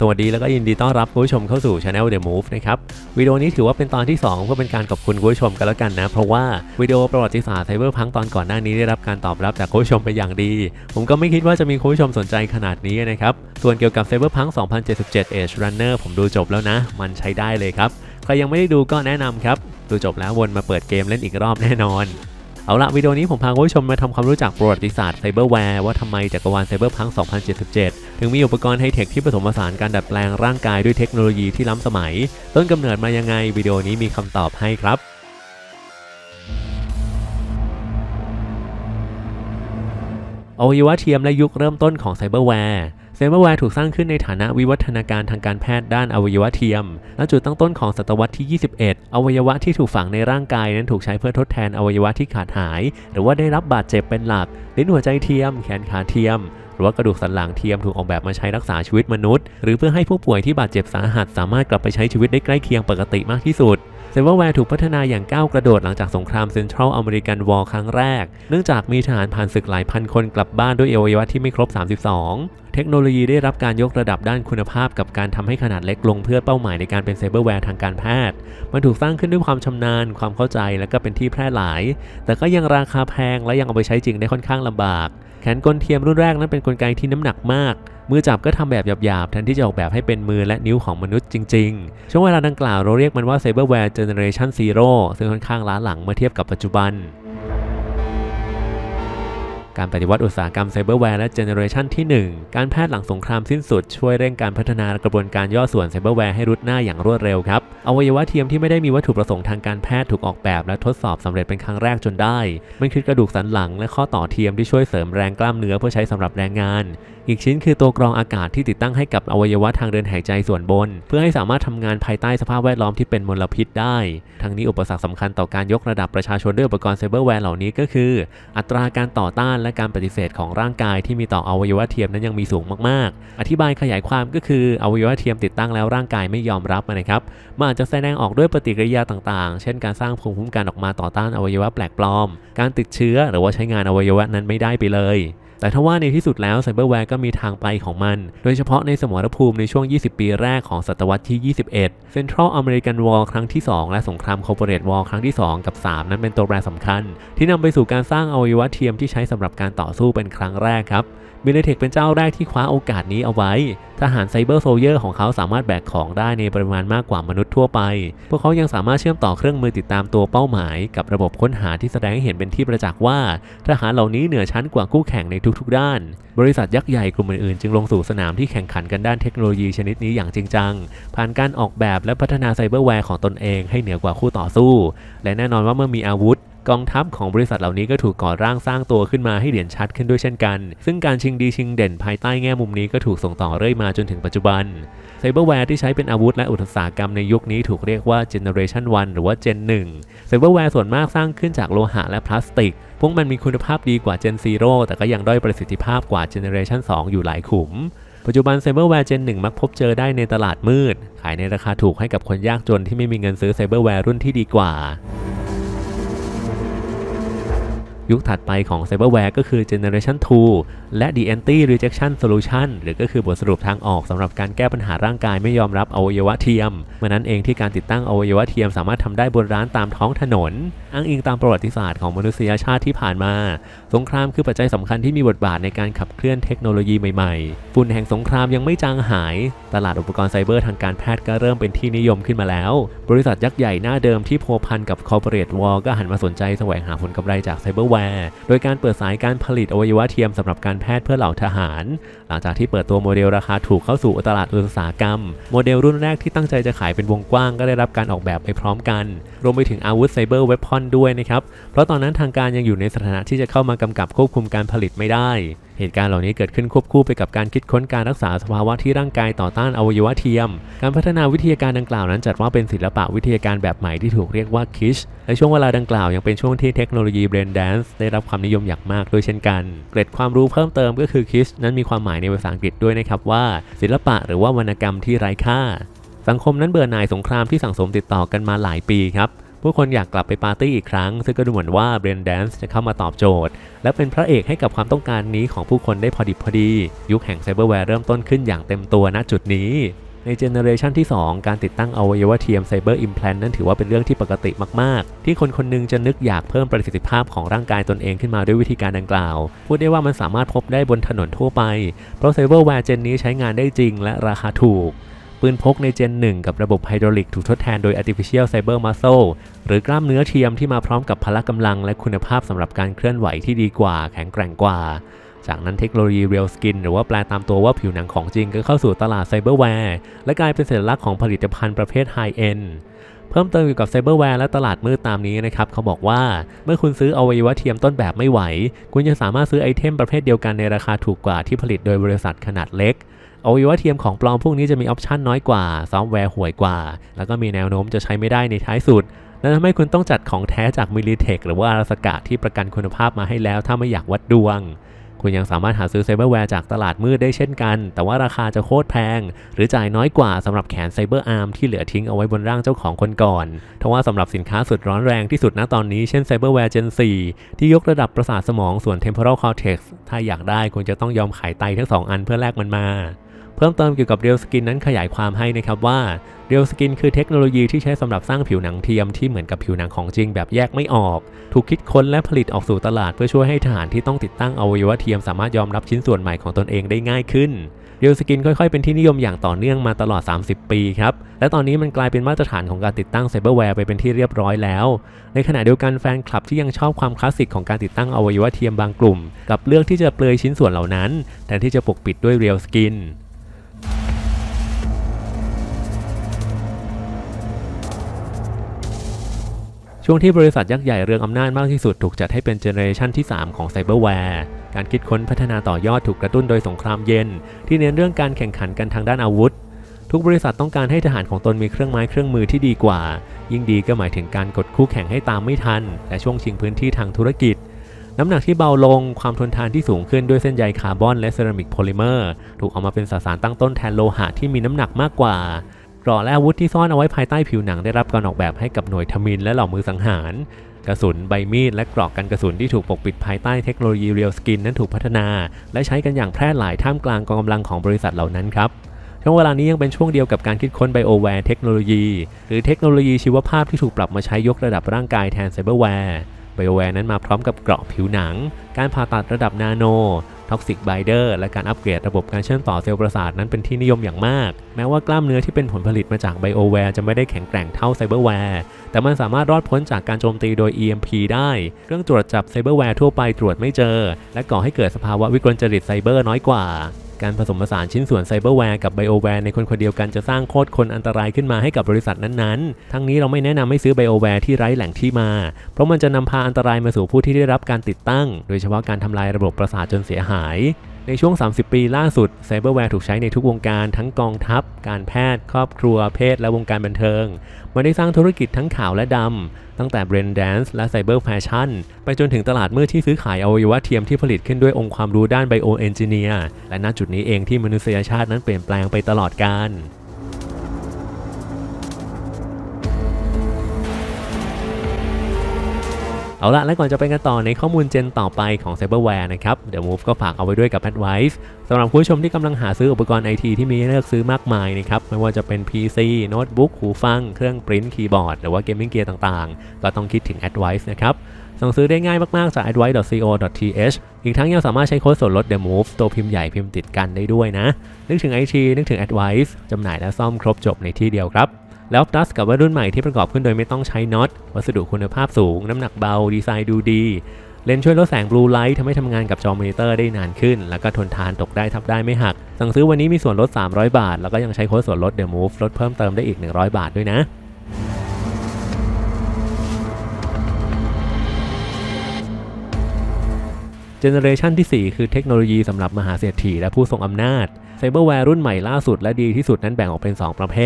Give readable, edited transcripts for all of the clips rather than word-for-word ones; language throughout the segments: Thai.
สวัสดีแล้วก็ยินดีต้อนรับคุณผู้ชมเข้าสู่ Channel The Move นะครับวิดีโอนี้ถือว่าเป็นตอนที่2เพื่อเป็นการขอบคุณคุณผู้ชมกันแล้วกันนะเพราะว่าวิดีโอประวัติศาสตร์ไซเบอร์พังตอนก่อนหน้านี้ได้รับการตอบรับจากคุณผู้ชมเป็นอย่างดีผมก็ไม่คิดว่าจะมีคุณผู้ชมสนใจขนาดนี้นะครับส่วนเกี่ยวกับ Cyberpunk 2077 Edge Runner ผมดูจบแล้วนะมันใช้ได้เลยครับใครยังไม่ได้ดูก็แนะนำครับดูจบแล้ววนมาเปิดเกมเล่นอีกรอบแน่นอนเอาละวิดีโอนี้ผมพาคุณผู้ชมมาทำความรู้จักประวัติศาสตร์ไซเบอร์แวร์ว่าทำไมจักรวาลไซเบอร์พัง 2077 ถึงมีอุปกรณ์ไฮเทคที่ผสมผสานการดัดแปลงร่างกายด้วยเทคโนโลยีที่ล้ำสมัยต้นกำเนิดมายังไงวิดีโอนี้มีคำตอบให้ครับอวัยวะเทียมและยุคเริ่มต้นของไซเบอร์แวร์ถูกสร้างขึ้นในฐานะวิวัฒนาการทางการแพทย์ด้านอวัยวะเทียมและจุดตั้งต้นของศตวรรษที่ 21อวัยวะที่ถูกฝังในร่างกายนั้นถูกใช้เพื่อทดแทนอวัยวะที่ขาดหายหรือว่าได้รับบาดเจ็บเป็นหลักลิ้นหัวใจเทียมแขนขาเทียมหรือว่ากระดูกสันหลังเทียมถูกออกแบบมาใช้รักษาชีวิตมนุษย์หรือเพื่อให้ผู้ป่วยที่บาดเจ็บสาหัสสามารถกลับไปใช้ชีวิตได้ใกล้เคียงปกติมากที่สุดไซเบอร์แวร์ถูกพัฒนาอย่างก้าวกระโดดหลังจากสงครามเซ็นทรัลอเมริกันวอร์ครั้งแรกเนื่องจากมีทหารผ่านศึกหลายพันคนกลับบ้านด้วยอวัยวะที่ไม่ครบ32เทคโนโลยีได้รับการยกระดับด้านคุณภาพกับการทำให้ขนาดเล็กลงเพื่อเป้าหมายในการเป็นไซเบอร์แวร์ทางการแพทย์มันถูกสร้างขึ้นด้วยความชำนาญความเข้าใจและก็เป็นที่แพร่หลายแต่ก็ยังราคาแพงและยังเอาไปใช้จริงได้ค่อนข้างลำบากแขนกลเทียมรุ่นแรกนั้นเป็นกลไกที่น้ำหนักมากมือจับก็ทำแบบหยาบๆแทนที่จะออกแบบให้เป็นมือและนิ้วของมนุษย์จริงๆช่วงเวลาดังกล่าวเราเรียกมันว่า Cyberware Generation Zero ซึ่งค่อนข้างล้าหลังเมื่อเทียบกับปัจจุบันการปฏิวัติอุตสาหกรรมไซเบอร์แวร์และเจเนอเรชันที่1การแพทย์หลังสงครามสิ้นสุดช่วยเร่งการพัฒนากระบวนการย่อส่วนไซเบอร์แวร์ให้รุดหน้าอย่างรวดเร็วครับอวัยวะเทียมที่ไม่ได้มีวัตถุประสงค์ทางการแพทย์ถูกออกแบบและทดสอบสำเร็จเป็นครั้งแรกจนได้มันคือกระดูกสันหลังและข้อต่อเทียมที่ช่วยเสริมแรงกล้ามเนื้อเพื่อใช้สำหรับแรงงานอีกชิ้นคือตัวกรองอากาศที่ติดตั้งให้กับอวัยวะทางเดินหายใจส่วนบนเพื่อให้สามารถทำงานภายใต้สภาพแวดล้อมที่เป็นมลพิษได้ทั้งนี้อุปสรรคสำคัญต่อการยกระดับประชาชนด้วยอุปกรณ์ไซเบอร์แวร์เหล่านี้ก็คืออัตราการต่อต้านและการปฏิเสธของร่างกายที่มีต่ออวัยวะเทียมนั้นยังมีสูงมากๆอธิบายขยายความก็คืออวัยวะเทียมติดตั้งแล้วร่างกายไม่ยอมรับนะครับมันอาจจะแสดงออกด้วยปฏิกิริยาต่างๆเช่นการสร้างภูมิคุ้มกันออกมาต่อต้านอวัยวะแปลกปลอมการติดเชื้อหรือว่าใช้งานอวัยวะนั้นไม่ได้ไปเลยแต่ทว่าในที่สุดแล้วไซเบอร์แวร์ก็มีทางไปของมันโดยเฉพาะในสมรภูมิในช่วง20 ปีแรกของศตวรรษที่ 21 Central American War ครั้งที่ 2 และสงคราม Corporate War ครั้งที่ 2 กับ 3 นั้นเป็นตัวแปรสำคัญที่นำไปสู่การสร้างอวัยวะเทียมที่ใช้สำหรับการต่อสู้เป็นครั้งแรกครับมิเลเทคเป็นเจ้าแรกที่คว้าโอกาสนี้เอาไว้ทหารไซเบอร์โซลเยอร์ของเขาสามารถแบกของได้ในปริมาณมากกว่ามนุษย์ทั่วไปพวกเขายังสามารถเชื่อมต่อเครื่องมือติดตามตัวเป้าหมายกับระบบค้นหาที่แสดงให้เห็นเป็นที่ประจักษ์ว่าทหารเหล่านี้เหนือชั้นกว่าคู่แข่งในทุกๆด้านบริษัทยักษ์ใหญ่กลุ่มอื่นๆจึงลงสู่สนามที่แข่งขันกันด้านเทคโนโลยีชนิดนี้อย่างจริงจังผ่านการออกแบบและพัฒนาไซเบอร์แวร์ของตนเองให้เหนือกว่าคู่ต่อสู้และแน่นอนว่าเมื่อมีอาวุธกองทัพของบริษัทเหล่านี้ก็ถูกก่อร่างสร้างตัวขึ้นมาให้เด่นชัดขึ้นด้วยเช่นกันซึ่งการชิงดีชิงเด่นภายใต้แง่มุมนี้ก็ถูกส่งต่อเรื่อยมาจนถึงปัจจุบันไซเบอร์แวร์ที่ใช้เป็นอาวุธและอุตสาหกรรมในยุคนี้ถูกเรียกว่า Generation 1 หรือว่า Gen 1 ไซเบอร์แวร์ส่วนมากสร้างขึ้นจากโลหะและพลาสติกพวกมันมีคุณภาพดีกว่า Gen 0 แต่ก็ยังด้อยประสิทธิภาพกว่า Generation 2 อยู่หลายขุมปัจจุบันไซเบอร์แวร์ Gen 1 มักพบเจอได้ในตลาดมืดขายในราคาถูกให้กับคนยากจนที่ไม่มีเงินซื้อไซเบอร์แวร์รุ่นที่ดีกว่ายุคถัดไปของไซเบอร์แวร์ก็คือ Generation 2 และ The Anti-Rejection Solution หรือก็คือบทสรุปทางออกสำหรับการแก้ปัญหาร่างกายไม่ยอมรับอวัยวะเทียมมันนั้นเองที่การติดตั้งอวัยวะเทียมสามารถทำได้บนร้านตามท้องถนนอ้างอิงตามประวัติศาสตร์ของมนุษยชาติที่ผ่านมาสงครามคือปัจจัยสำคัญที่มีบทบาทในการขับเคลื่อนเทคโนโลยีใหม่ๆฝุ่นแห่งสงครามยังไม่จางหายตลาดอุปกรณ์ไซเบอร์ทางการแพทย์ก็เริ่มเป็นที่นิยมขึ้นมาแล้วบริษัทยักษ์ใหญ่หน้าเดิมที่พัวพันกับ Corporate War ก็หันมาสนใจแสวงหาผลกำไรจากไซเบอร์แวร์โดยการเปิดสายการผลิตอวัยวะเทียมสำหรับการแพทย์เพื่อเหล่าทหารหลังจากที่เปิดตัวโมเดลราคาถูกเข้าสู่ตลาดอุตสาหกรรมโมเดลรุ่นแรกที่ตั้งใจจะขายเป็นวงกว้างก็ได้รับการออกแบบไปพร้อมกันรวมไปถึงอาวุธไซเบอร์เวพอนด้วยนะครับเพราะตอนนั้นทางการยังอยู่ในสถานะที่จะเข้ามากำกับควบคุมการผลิตไม่ได้เหตุการณ์เหล่านี้เกิดขึ้นควบคู่ไปกับการคิดค้นการรักษาสภาวะที่ร่างกายต่อต้านอวัยวะเทียมการพัฒนาวิทยาการดังกล่าวนั้นจัดว่าเป็นศิลปะวิทยาการแบบใหม่ที่ถูกเรียกว่าคิชในช่วงเวลาดังกล่าวยังเป็นช่วงที่เทคโนโลยีเบรนแดนซ์ได้รับความนิยมอย่างมากด้วยเช่นกันเกร็ดความรู้เพิ่มเติมก็คือคิชนั้นมีความหมายในภาษาอังกฤษด้วยนะครับว่าศิลปะหรือว่าวรรณกรรมที่ไร้ค่าสังคมนั้นเบื่อหน่ายสงครามที่สังสมติดต่อกันมาหลายปีครับ ผู้คนอยากกลับไปปาร์ตี้อีกครั้งซึ่งก็ดูเหมือนว่าเบรนแดนซ์จะเข้ามาตอบโจทย์และเป็นพระเอกให้กับความต้องการนี้ของผู้คนได้พอดิบพอดียุคแห่งไซเบอร์แวร์เริ่มต้นขึ้นอย่างเต็มตัวณจุดนี้ในเจเนอเรชันที่2การติดตั้งอวัยวะเทียมไซเบอร์อิมแพลนนั้นถือว่าเป็นเรื่องที่ปกติมากๆที่คนคนนึงจะนึกอยากเพิ่มประสิทธิภาพของร่างกายตนเองขึ้นมาด้วยวิธีการดังกล่าวพูดได้ว่ามันสามารถพบได้บนถนนทั่วไปเพราะไซเบอร์แวร์เจนนี้ใช้งานได้จริงและราคาถูกปืนพกในเจน1กับระบบไฮดรอลิกถูกทดแทนโดย artificial cyber muscle หรือกล้ามเนื้อเทียมที่มาพร้อมกับพละกำลังและคุณภาพสำหรับการเคลื่อนไหวที่ดีกว่าแข็งแกร่งกว่าจากนั้นเทคโนโลยีเรียลสกินหรือว่าแปลตามตัวว่าผิวหนังของจริงก็เข้าสู่ตลาดไซเบอร์แวร์และกลายเป็นสัญลักษณ์ของผลิตภัณฑ์ประเภทไฮเอ็นเพิ่มเติมเกี่ยวกับไซเบอร์แวร์และตลาดมืดตามนี้นะครับเขาบอกว่าเมื่อคุณซื้ออวัยวะเทียมต้นแบบไม่ไหวคุณยังสามารถซื้อไอเทมประเภทเดียวกันในราคาถูกกว่าที่ผลิตโดยบริษัทขนาดเล็กอวัยวะเทียมของปลอมพวกนี้จะมีออปชันน้อยกว่าซอฟต์แวร์ห่วยกว่าแล้วก็มีแนวโน้มจะใช้ไม่ได้ในท้ายสุดนั่นทำให้คุณต้องจัดของแท้จากมิลิเทคหรือว่าอาราสกะที่ประกันคุณภาพมาให้แล้วถ้าไม่อยากวัดดวงคุณยังสามารถหาซื้อไซเบอร์แวร์จากตลาดมืดได้เช่นกันแต่ว่าราคาจะโคตรแพงหรือจ่ายน้อยกว่าสำหรับแขนไซเบอร์อาร์มที่เหลือทิ้งเอาไว้บนร่างเจ้าของคนก่อนทว่าสำหรับสินค้าสุดร้อนแรงที่สุดณตอนนี้เช่นไซเบอร์แวร์เจน 4ที่ยกระดับประสาทสมองส่วน temporal cortex ถ้าอยากได้คุณจะต้องยอมขายไตทั้ง2อันเพื่อแลกมันมาเพิ่มเติมเกี่ยวกับเรียลสกินนั้นขยายความให้นะครับว่าเรียลสกินคือเทคโนโลยีที่ใช้สำหรับสร้างผิวหนังเทียมที่เหมือนกับผิวหนังของจริงแบบแยกไม่ออกถูกคิดค้นและผลิตออกสู่ตลาดเพื่อช่วยให้ทหารที่ต้องติดตั้งอวัยวะเทียมสามารถยอมรับชิ้นส่วนใหม่ของตนเองได้ง่ายขึ้นเรียลสกินค่อยๆเป็นที่นิยมอย่างต่อเนื่องมาตลอด30 ปีครับและตอนนี้มันกลายเป็นมาตรฐานของการติดตั้งไซเบอร์แวร์ไปเป็นที่เรียบร้อยแล้วในขณะเดียวกันแฟนคลับที่ยังชอบความคลาสสิกของการติดตั้งอวัยวะเทียมบางกลุ่มกับเลือกที่จะเปลือยชิ้นส่วนเหล่านั้นแทนที่จะปกปิดด้วยเรียลสกินช่วงที่บริษัทยักษ์ใหญ่เรืองอำนาจมากที่สุดถูกจัดให้เป็นเจเนอเรชันที่3ของไซเบอร์แวร์การคิดค้นพัฒนาต่อยอดถูกกระตุ้นโดยสงครามเย็นที่เน้นเรื่องการแข่งขันกันทางด้านอาวุธทุกบริษัทต้องการให้ทหารของตนมีเครื่องไม้เครื่องมือที่ดีกว่ายิ่งดีก็หมายถึงการกดคู่แข่งให้ตามไม่ทันและช่วงชิงพื้นที่ทางธุรกิจน้ำหนักที่เบาลงความทนทานที่สูงขึ้นด้วยเส้นใยคาร์บอนและเซรามิกโพลิเมอร์ถูกเอามาเป็นสารตั้งต้นแทนโลหะที่มีน้ำหนักมากกว่าเกราะและอาวุธที่ซ่อนเอาไว้ภายใต้ผิวหนังได้รับการออกแบบให้กับหน่วยทมิฬและเหล่ามือสังหารกระสุนใบมีดและเกราะกันกระสุนที่ถูกปกปิดภายใต้เทคโนโลยีเรียลสกินนั้นถูกพัฒนาและใช้กันอย่างแพร่หลายท่ามกลางกองกำลังของบริษัทเหล่านั้นครับช่วงเวลานี้ยังเป็นช่วงเดียวกับการคิดค้นไบโอแวร์เทคโนโลยีหรือเทคโนโลยีชีวภาพที่ถูกปรับมาใช้ยกระดับร่างกายแทนไซเบอร์แวร์ไบโอแวร์นั้นมาพร้อมกับเกราะผิวหนังการผ่าตัดระดับนาโนท็อกซิกไบเดอร์และการอัปเกรดระบบการเชื่อมต่อเซลล์ประสาทนั้นเป็นที่นิยมอย่างมากแม้ว่ากล้ามเนื้อที่เป็นผลผลิตมาจากไบโอแวร์จะไม่ได้แข็งแกร่งเท่าไซเบอร์แวร์แต่มันสามารถรอดพ้นจากการโจมตีโดย EMP ได้เครื่องตรวจจับไซเบอร์แวร์ทั่วไปตรวจไม่เจอและก่อให้เกิดสภาวะวิกลจริตไซเบอร์น้อยกว่าการผสมผสานชิ้นส่วนไซเบอร์แวร์กับไบโอแวร์ในคนคนเดียวกันจะสร้างโคตรคนอันตรายขึ้นมาให้กับบริษัทนั้นๆทั้งนี้เราไม่แนะนำให้ซื้อไบโอแวร์ที่ไร้แหล่งที่มาเพราะมันจะนำพาอันตรายมาสู่ผู้ที่ได้รับการติดตั้งโดยเฉพาะการทำลายระบบประสาทจนเสียหายในช่วง30 ปีล่าสุดไซเบอร์แวร์ถูกใช้ในทุกวงการทั้งกองทัพการแพทย์ครอบครัวเพศและวงการบันเทิงมันได้สร้างธุรกิจทั้งขาวและดำตั้งแต่เบรนด์แดนซ์และไซเบอร์แฟชั่นไปจนถึงตลาดมืดที่ซื้อขายอวัยวะเทียมที่ผลิตขึ้นด้วยองค์ความรู้ด้านไบโอเอนจิเนียร์และณจุดนี้เองที่มนุษยชาตินั้นเปลี่ยนแปลงไปตลอดกาลเอาละและก่อนจะไปกันต่อในข้อมูลเจนต่อไปของ Cyberware นะครับ The Move ก็ฝากเอาไว้ด้วยกับ Advice สำหรับผู้ชมที่กำลังหาซื้ออุปกรณ์ไอทีที่มีให้เลือกซื้อมากมายนะครับไม่ว่าจะเป็น PC โน้ตบุ๊กหูฟังเครื่องปริ้นท์คีย์บอร์ดหรือว่าเกมมิ่งเกียร์ต่างๆก็ต้องคิดถึง Advice นะครับสั่งซื้อได้ง่ายมากๆจาก advice.co.th อีกทั้งยังสามารถใช้โค้ดส่วนลด The Move ตัวพิมพ์ใหญ่พิมพ์ติดกันได้ด้วยนะนึกถึง IT นึกถึง Advice จำหน่ายและซ่อมครบจบในที่เดียวครับแล้วดัสกับว่ารุ่นใหม่ที่ประกอบขึ้นโดยไม่ต้องใช้น็อตวัสดุคุณภาพสูงน้ำหนักเบาดีไซน์ดูดีเลนส์ช่วยลดแสงบลูไลท์ทำให้ทำงานกับจอมอนิเตอร์ได้นานขึ้นแล้วก็ทนทานตกได้ทับได้ไม่หักสั่งซื้อวันนี้มีส่วนลด300 บาทแล้วก็ยังใช้โค้ดส่วนลด The Move ลดเพิ่มเติมได้อีก100 บาทด้วยนะเจเนอเรชันที่4คือเทคโนโลยีสำหรับมหาเศรษฐีและผู้ทรงอำนาจไซเบอร์แวร์รุ่นใหม่ล่าสุดและดีที่สุดนั้นแบ่งออกเป็น2ประเภ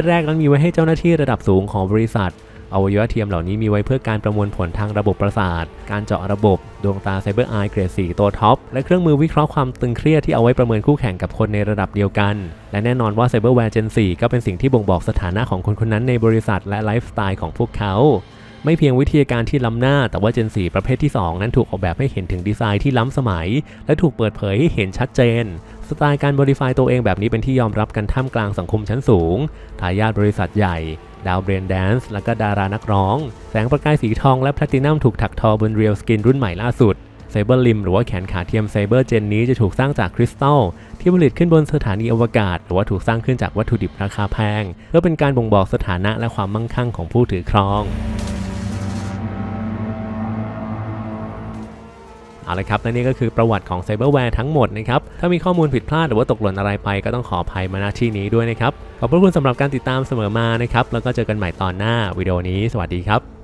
ทแรกนั้นมีไว้ให้เจ้าหน้าที่ระดับสูงของบริษัท อวัยวะเทียมเหล่านี้มีไว้เพื่อการประมวลผลทางระบบประสาทการเจาะระบบดวงตาไซเบอร์ไอเกรด 4ตัวท็อปและเครื่องมือวิเคราะห์ความตึงเครียดที่เอาไว้ประเมินคู่แข่งกับคนในระดับเดียวกันและแน่นอนว่าไซเบอร์แวร์เจน 4ก็เป็นสิ่งที่บ่งบอกสถานะของคนคนนั้นในบริษัทและไลฟ์สไตล์ของพวกเขาไม่เพียงวิทยาการที่ล้ำหน้าแต่ว่า Gen 4 ประเภทที่ 2 นั้นถูกออกแบบให้เห็นถึงดีไซน์ที่ล้ำสมัยและถูกเปิดเผยให้เห็นชัดเจนสไตล์การบริไฟตัวเองแบบนี้เป็นที่ยอมรับกันท่ามกลางสังคมชั้นสูงทายาทบริษัทใหญ่ดาวเบรนแดนซ์และก็ดารานักร้องแสงประกายสีทองและแพลตินัมถูกถักทอบนเรียลสกินรุ่นใหม่ล่าสุดไซเบอร์ลิมหรือว่าแขนขาเทียมไซเบอร์เจนนี้จะถูกสร้างจากคริสตัลที่ผลิตขึ้นบนสถานีอวกาศหรือว่าถูกสร้างขึ้นจากวัตถุดิบราคาแพงเพื่อเป็นการบ่งบอกสถานะและความมั่งคั่งของผู้ถือครองเอาละครับและนี่ก็คือประวัติของไซเบอร์แวร์ทั้งหมดนะครับถ้ามีข้อมูลผิดพลาดหรือว่าตกหล่นอะไรไปก็ต้องขออภัยมาณที่นี้ด้วยนะครับขอบพระคุณสำหรับการติดตามเสมอมานะครับแล้วก็เจอกันใหม่ตอนหน้าวิดีโอนี้สวัสดีครับ